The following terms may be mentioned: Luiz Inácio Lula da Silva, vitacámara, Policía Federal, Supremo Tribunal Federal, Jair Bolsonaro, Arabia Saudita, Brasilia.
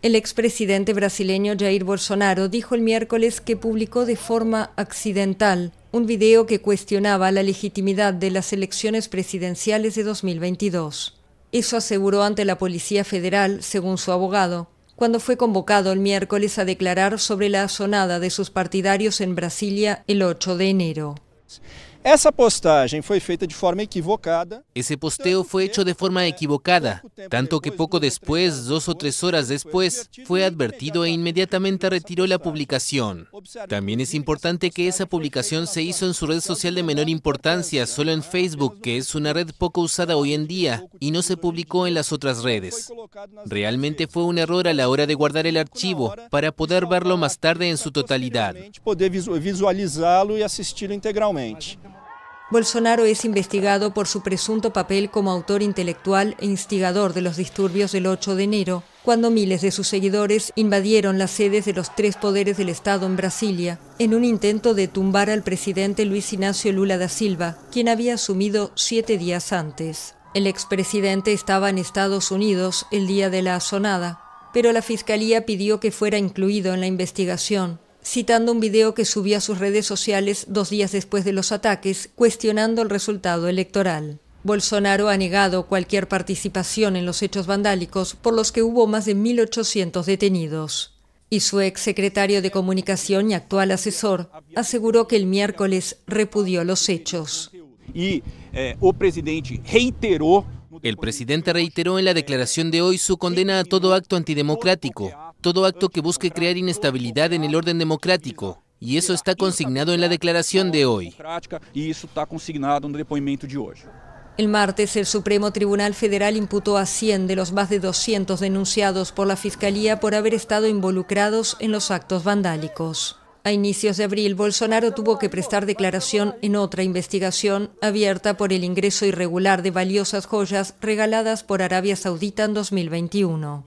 El expresidente brasileño Jair Bolsonaro dijo el miércoles que publicó de forma accidental un video que cuestionaba la legitimidad de las elecciones presidenciales de 2022. Eso aseguró ante la Policía Federal, según su abogado, cuando fue convocado el miércoles a declarar sobre la asonada de sus partidarios en Brasilia el 8 de enero. Ese posteo fue hecho de forma equivocada, tanto que poco después, 2 o 3 horas después, fue advertido e inmediatamente retiró la publicación. También es importante que esa publicación se hizo en su red social de menor importancia, solo en Facebook, que es una red poco usada hoy en día, y no se publicó en las otras redes. Realmente fue un error a la hora de guardar el archivo, para poder verlo más tarde en su totalidad. Bolsonaro es investigado por su presunto papel como autor intelectual e instigador de los disturbios del 8 de enero, cuando miles de sus seguidores invadieron las sedes de los 3 poderes del Estado en Brasilia, en un intento de tumbar al presidente Luiz Inácio Lula da Silva, quien había asumido 7 días antes. El expresidente estaba en Estados Unidos el día de la asonada, pero la fiscalía pidió que fuera incluido en la investigación, citando un video que subió a sus redes sociales 2 días después de los ataques, cuestionando el resultado electoral. Bolsonaro ha negado cualquier participación en los hechos vandálicos, por los que hubo más de 1.800 detenidos. Y su exsecretario de Comunicación y actual asesor aseguró que el miércoles repudió los hechos. Y el presidente reiteró en la declaración de hoy su condena a todo acto antidemocrático, todo acto que busque crear inestabilidad en el orden democrático, y eso está consignado en la declaración de hoy. El martes, el Supremo Tribunal Federal imputó a 100 de los más de 200 denunciados por la Fiscalía por haber estado involucrados en los actos vandálicos. A inicios de abril, Bolsonaro tuvo que prestar declaración en otra investigación abierta por el ingreso irregular de valiosas joyas regaladas por Arabia Saudita en 2021.